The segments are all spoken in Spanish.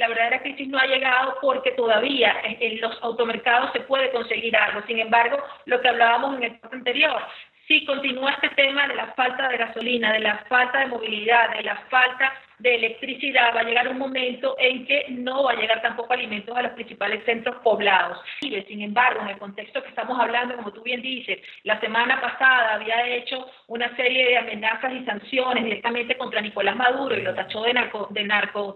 la verdadera crisis no ha llegado porque todavía en los automercados se puede conseguir algo. Sin embargo, lo que hablábamos en el punto anterior, si continúa este tema de la falta de gasolina, de la falta de movilidad, de la falta de electricidad, va a llegar un momento en que no va a llegar tampoco alimentos a los principales centros poblados. Sin embargo, en el contexto que estamos hablando, como tú bien dices, la semana pasada había hecho una serie de amenazas y sanciones directamente contra Nicolás Maduro y lo tachó de narcoestado,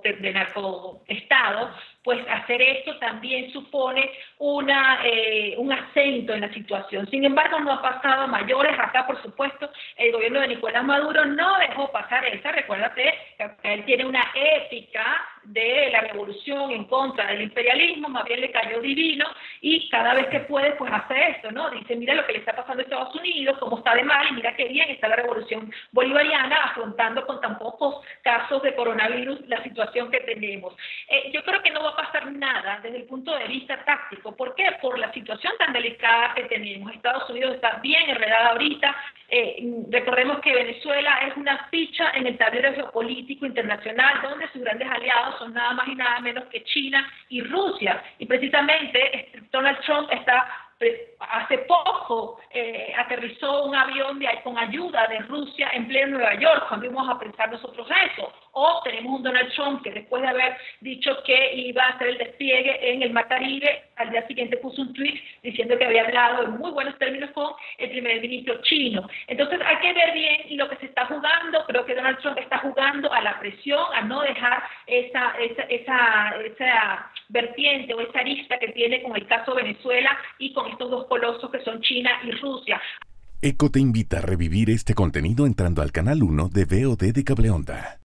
pues hacer esto también supone un acento en la situación. Sin embargo, no ha pasado a mayores. Acá, por supuesto, el gobierno de Nicolás Maduro no dejó pasar esa. Recuérdate que él tiene una ética de la revolución en contra del imperialismo, más bien le cayó divino, y cada vez que puede, pues hace esto, ¿no? Dice, mira lo que le está pasando a Estados Unidos, cómo está de mal, y mira qué bien está la revolución bolivariana afrontando con tan pocos casos de coronavirus la situación que tenemos. Yo creo que no va a pasar nada desde el punto de vista táctico. ¿Por qué? Por la situación tan delicada que tenemos. Estados Unidos está bien enredada ahorita. Recordemos que Venezuela es una ficha en el tablero geopolítico internacional, donde sus grandes aliados son nada más y nada menos que China y Rusia. Y precisamente Donald Trump hace poco aterrizó un avión con ayuda de Rusia en pleno Nueva York. ¿Cuándo íbamos a pensar nosotros eso? O tenemos un Donald Trump que después de haber dicho que iba a hacer el despliegue en el Mar Caribe, al día siguiente puso un tweet diciendo que había hablado en muy buenos términos con el primer ministro chino. Entonces hay que ver bien lo que se está jugando. Creo que Donald Trump está jugando a la presión, a no dejar esa vertiente o esa arista que tiene con el caso Venezuela y con estos dos colosos que son China y Rusia. ECO te invita a revivir este contenido entrando al canal 1 de VOD de Cableonda.